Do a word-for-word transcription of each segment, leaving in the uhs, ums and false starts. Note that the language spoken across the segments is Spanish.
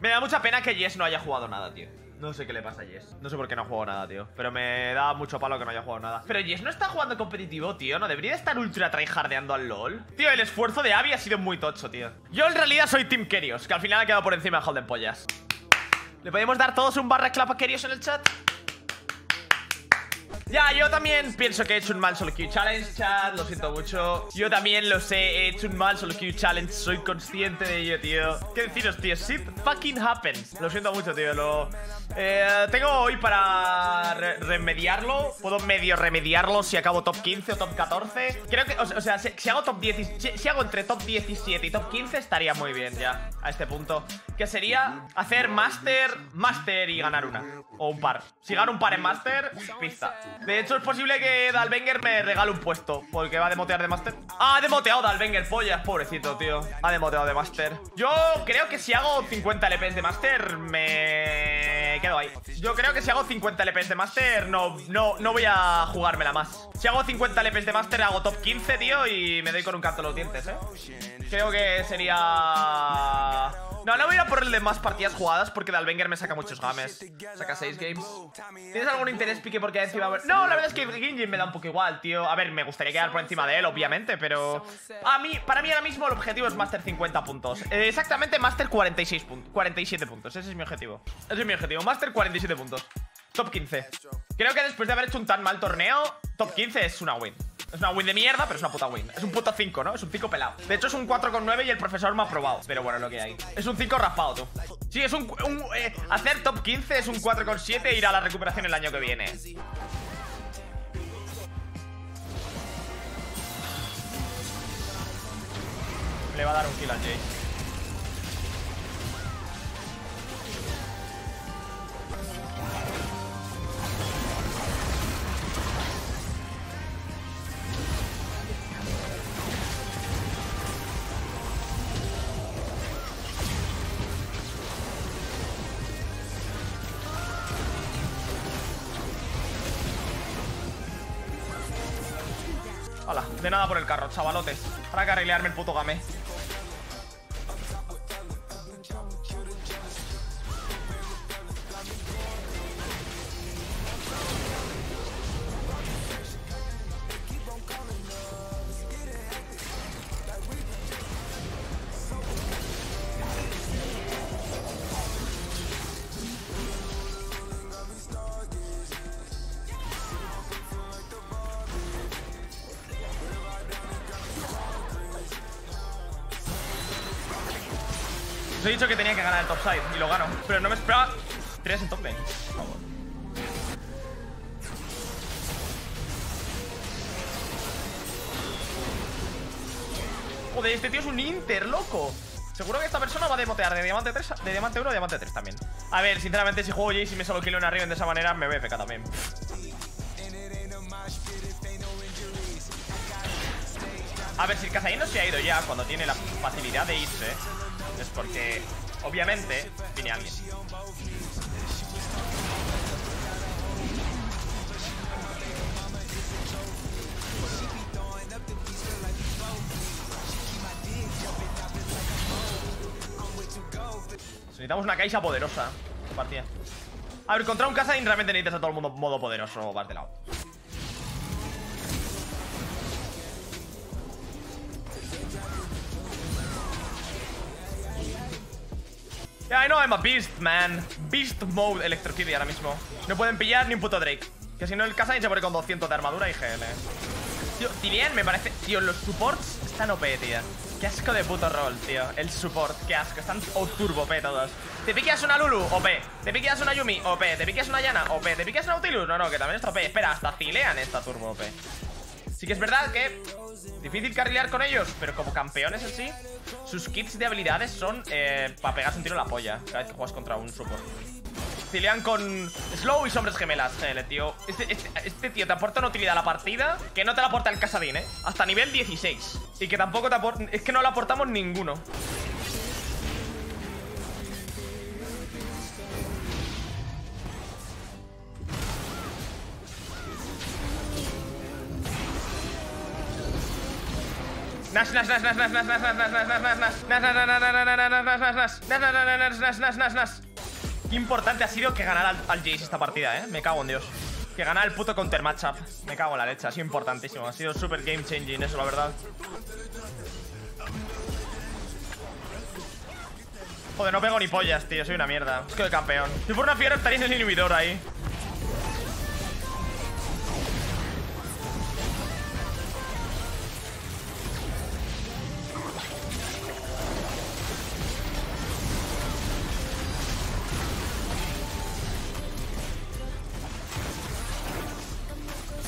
Me da mucha pena que Jess no haya jugado nada, tío. No sé qué le pasa a Jess. No sé por qué no ha jugado nada, tío. Pero me da mucho palo que no haya jugado nada. Pero Jess no está jugando competitivo, tío. No debería estar ultra tryhardeando al LoL. Tío, el esfuerzo de Abby ha sido muy tocho, tío. Yo en realidad soy Team Kerios, que al final ha quedado por encima de Holden Pollas. ¿Le podemos dar todos un barra clap a Kerios en el chat? Ya, yo también pienso que he hecho un mal solo queue challenge, chat, lo siento mucho. Yo también lo sé, he hecho un mal solo queue challenge, soy consciente de ello, tío. ¿Qué deciros, tío? Shit fucking happens. Lo siento mucho, tío, lo... Eh, tengo hoy para re remediarlo. Puedo medio remediarlo si acabo top quince o top catorce. Creo que, o, o sea, si, si hago top diez, si, si hago entre top diecisiete y top quince estaría muy bien ya, a este punto. Que sería hacer máster, máster y ganar una, o un par. Si gano un par en máster, pista. De hecho, es posible que Dalvenger me regale un puesto, porque va a demotear de máster. Ah, ha demoteado Dalvenger, pollas, pobrecito, tío. Ha demoteado de máster. Yo creo que si hago cincuenta L Ps de máster, me quedo ahí. Yo creo que si hago cincuenta L Ps de máster, no, no, no voy a jugármela más. Si hago cincuenta L Ps de máster, hago top quince, tío, y me doy con un canto en los dientes, ¿eh? Creo que sería... No, no voy a ir por el de más partidas jugadas porque Dalvenger me saca muchos games. Saca seis games. ¿Tienes algún interés, Piqué, porque encima...? No, la verdad es que Gingin me da un poco igual, tío. A ver, me gustaría quedar por encima de él, obviamente, pero... A mí, para mí ahora mismo el objetivo es Master cincuenta puntos. Eh, exactamente, Master cuarenta y seis puntos. cuarenta y siete puntos, ese es mi objetivo. Ese es mi objetivo, Master cuarenta y siete puntos. Top quince. Creo que después de haber hecho un tan mal torneo, top quince es una win. Es una win de mierda, pero es una puta win. Es un puto cinco, ¿no? Es un cinco pelado. De hecho, es un cuatro coma nueve y el profesor me ha aprobado. Pero bueno, lo que hay. Es un cinco raspado, tú. Sí, es un... un eh, hacer top quince es un cuatro coma siete e ir a la recuperación el año que viene. Le va a dar un kill a Jayce. Hala, de nada por el carro, chavalotes. Para carrilearme el puto game. Os he dicho que tenía que ganar el topside y lo gano, pero no me esperaba tres en top lane. Joder, este tío es un inter, loco. Seguro que esta persona va a demotear de diamante tres, de diamante uno a diamante tres también. A ver, sinceramente, si juego Jayce y me solo kilo en arriba de esa manera, me voy a pecar también. A ver, si el Kassadin no se ha ido ya cuando tiene la facilidad de irse, es porque, obviamente, tiene alguien. Necesitamos una Kaisa poderosa. Qué partida. A ver, contra un Kassadin realmente necesitas a todo el mundo modo poderoso. Vas de lado. Yeah, I know I'm a beast, man. Beast mode electrocity ahora mismo. No pueden pillar ni un puto Drake. Que si no, el Kassadin se pone con doscientos de armadura y G L. Tío, Tilean me parece... Tío, los supports están O P, tío. Qué asco de puto rol, tío. El support, qué asco. Están o turbo O P todos. Te piqueas una Lulu, O P. Te piqueas una Yumi, O P. Te piqueas una Yana, O P. Te piqueas una Utilus. No, no, que también está O P. Espera, hasta Cilean está turbo O P. Sí que es verdad que... Difícil carrilear con ellos, pero como campeones en sí, sus kits de habilidades son eh, para pegarse un tiro en la polla cada vez que juegas contra un support. Cilean con slow y sombras gemelas, G L, tío. Este, este, este tío te aporta una utilidad a la partida que no te la aporta el Kassadin, ¿eh? Hasta nivel dieciséis. Y que tampoco te aporta... Es que no la aportamos ninguno. Nash, Nash, Nash, Nash, Nash, Nash, Nash, Nash, Nash, Nash, Nash, Nash. Qué importante ha sido que ganara al, al Jayce esta partida, eh. Me cago en Dios. Que ganara el puto counter matchup. Me cago en la leche, ha sido importantísimo. Ha sido super game changing eso, la verdad. Joder, no pego ni pollas, tío. Soy una mierda. Es que de campeón. Si fuera una fiera estaría en el inhibidor ahí.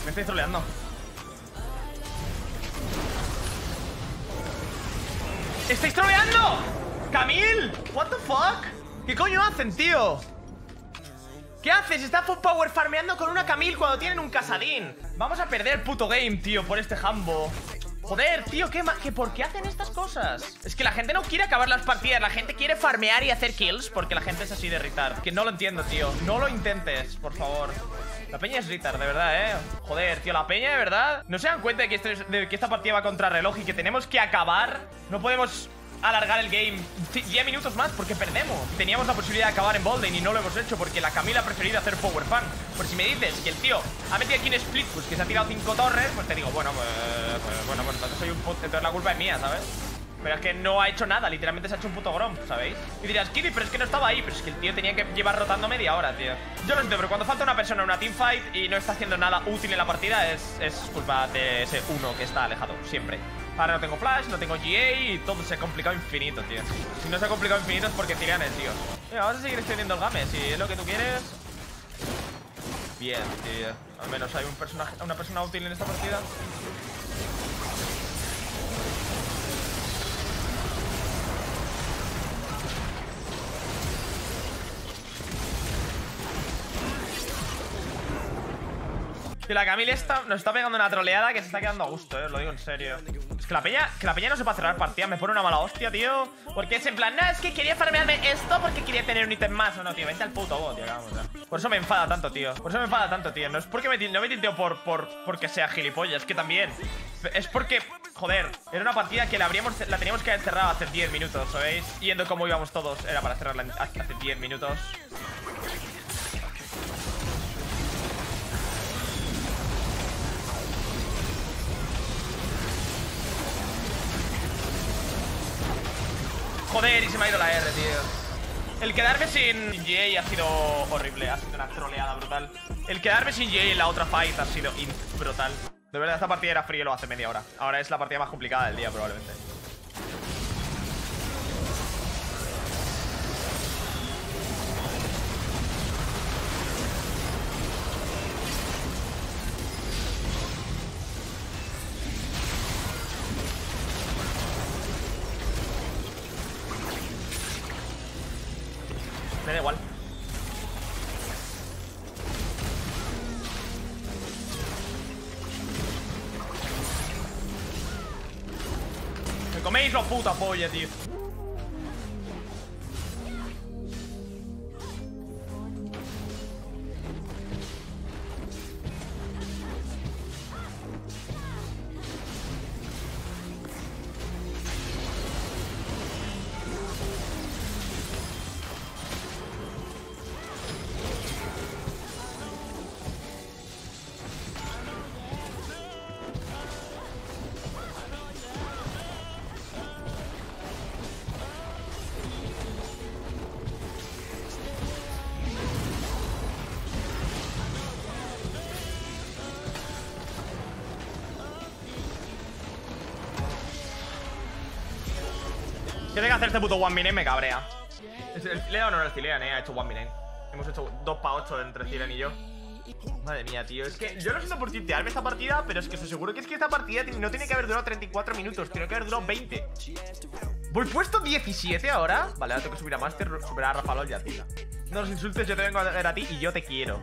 Me estoy troleando. ¡Estáis troleando! ¡Camille! ¿What the fuck? ¿Qué coño hacen, tío? ¿Qué haces? Está full power farmeando con una Camille cuando tienen un Kassadin. Vamos a perder el puto game, tío, por este jambo. Joder, tío, ¿qué, ¿qué ¿por qué hacen estas cosas? Es que la gente no quiere acabar las partidas. La gente quiere farmear y hacer kills porque la gente es así de retard. Que no lo entiendo, tío. No lo intentes, por favor. La peña es retard, de verdad, eh. Joder, tío, la peña, de verdad. ¿No se dan cuenta de que, esto es, de que esta partida va contra reloj y que tenemos que acabar? No podemos alargar el game diez minutos más porque perdemos. Teníamos la posibilidad de acabar en Bolden y no lo hemos hecho porque la Camila ha preferido hacer power fan. Por si me dices que el tío ha metido aquí un split push que se ha tirado cinco torres, pues te digo, bueno, pues, pues bueno, pues entonces soy un puto, entonces la culpa es mía, ¿sabes? Pero es que no ha hecho nada, literalmente se ha hecho un puto grom, ¿sabéis? Y dirás, Kiri, pero es que no estaba ahí. Pero es que el tío tenía que llevar rotando media hora, tío. Yo lo entiendo, pero cuando falta una persona en una teamfight y no está haciendo nada útil en la partida, es, es culpa de ese uno que está alejado, siempre. Ahora no tengo flash, no tengo G A y todo se ha complicado infinito, tío. Si no se ha complicado infinito es porque Tilean es, tío. Mira, vamos a seguir extendiendo el game, si es lo que tú quieres. Bien, tío. Al menos hay un personaje, una persona útil en esta partida. Que la Camille está, nos está pegando una troleada que se está quedando a gusto, eh, os lo digo en serio. Es que la peña, que la peña no sepa cerrar partida, me pone una mala hostia, tío. Porque es en plan, no, es que quería farmearme esto porque quería tener un ítem más. No, no, tío, vente al puto bot, tío, vamos, tío. Por eso me enfada tanto, tío. Por eso me enfada tanto, tío. No es porque me, no me tinteo por, por, porque sea gilipollas, que también. Es porque, joder, era una partida que la, habríamos, la teníamos que haber cerrado hace diez minutos, ¿sabéis? Yendo como íbamos todos, era para cerrarla hace diez minutos. Joder, y se me ha ido la R, tío. El quedarme sin Jay ha sido horrible. Ha sido una troleada brutal. El quedarme sin Jay en la otra fight ha sido brutal. De verdad, esta partida era frío lo hace media hora. Ahora es la partida más complicada del día, probablemente. Me da igual. Me coméis los puta polla, tío. Si tengo que hacer este puto one minute me cabrea. Le he dado honor al Cilean, eh, ha hecho one minute. Hemos hecho dos pa ocho entre Cilean y yo. Madre mía, tío, es que yo no siento por tintearme esta partida, pero es que os aseguro que es que esta partida no tiene que haber durado treinta y cuatro minutos, tiene que haber durado veinte. Voy puesto diecisiete ahora. Vale, ahora tengo que subir a Master, superar a Rafa LOL y a Tila. No los insultes, yo te vengo a ver a ti y yo te quiero.